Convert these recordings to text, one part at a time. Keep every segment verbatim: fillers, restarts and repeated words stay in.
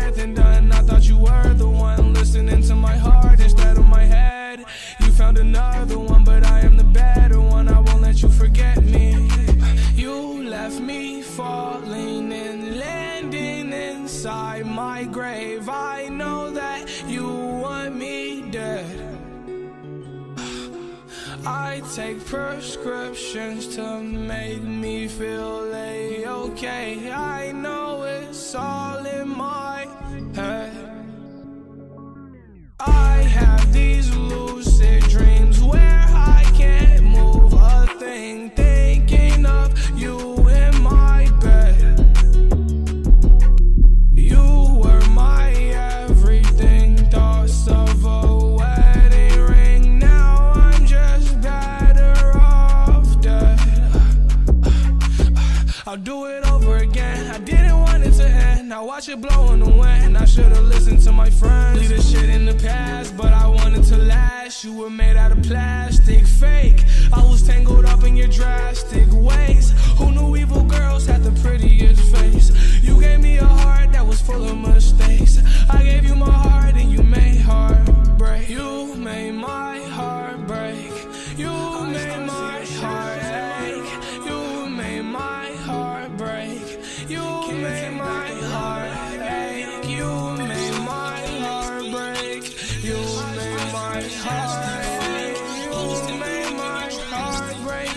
said and done. I thought you were the one, listening to my heart instead of my head. You found another one, but I am the better one. I won't let you forget me. You left me falling and landing inside my grave. I know that you want me dead. I take prescriptions to make me feel A-okay. I know it's all in my head. I have these lucid dreams where I can't move a thing, thinking of you in my bed. You were my everything, thoughts of a I'll do it over again. I didn't want it to end. I watch it blow in the wind. I should've listened to my friends. Leave the shit in the past, but I wanted to last. You were made out of plastic, fake. I was tangled up in your drastic ways. Who knew evil girls had the prettiest face? You gave me a heart that was full of mistakes. I gave you my heart and you made heartbreak. You made my heart break. You made my heart ache. You break. You made my heart ache. You made my heart break. You made my heart ache. You made my heart break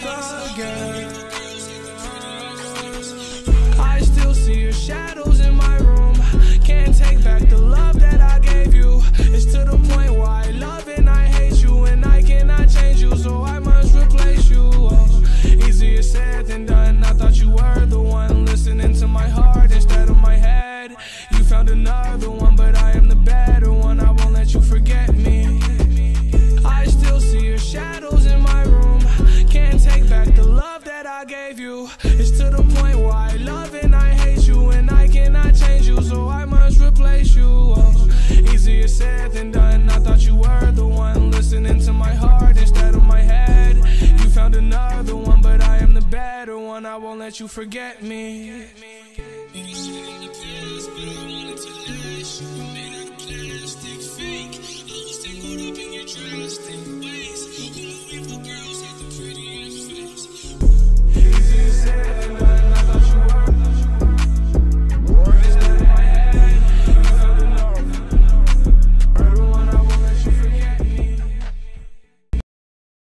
again. I still see your shadows in my room. Can't take back the love that I gave you. It's to the point where I love and I hate you, and I cannot change you, so I must replace you. Oh, easier said than done. I thought you were the one, listening to my heart instead of my head. You found another one, but I am the better one. I won't let you forget me. I still see your shadows in my room. Can't take back the love that I gave you. It's to the point where I love and I hate you, and I cannot change you, so I must replace you. Oh, easier said than done. I thought you were the one, listening to my heart instead of my head. You found another one, but I am the better one. I won't let you forget me.